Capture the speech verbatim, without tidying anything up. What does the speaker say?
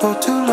for too long.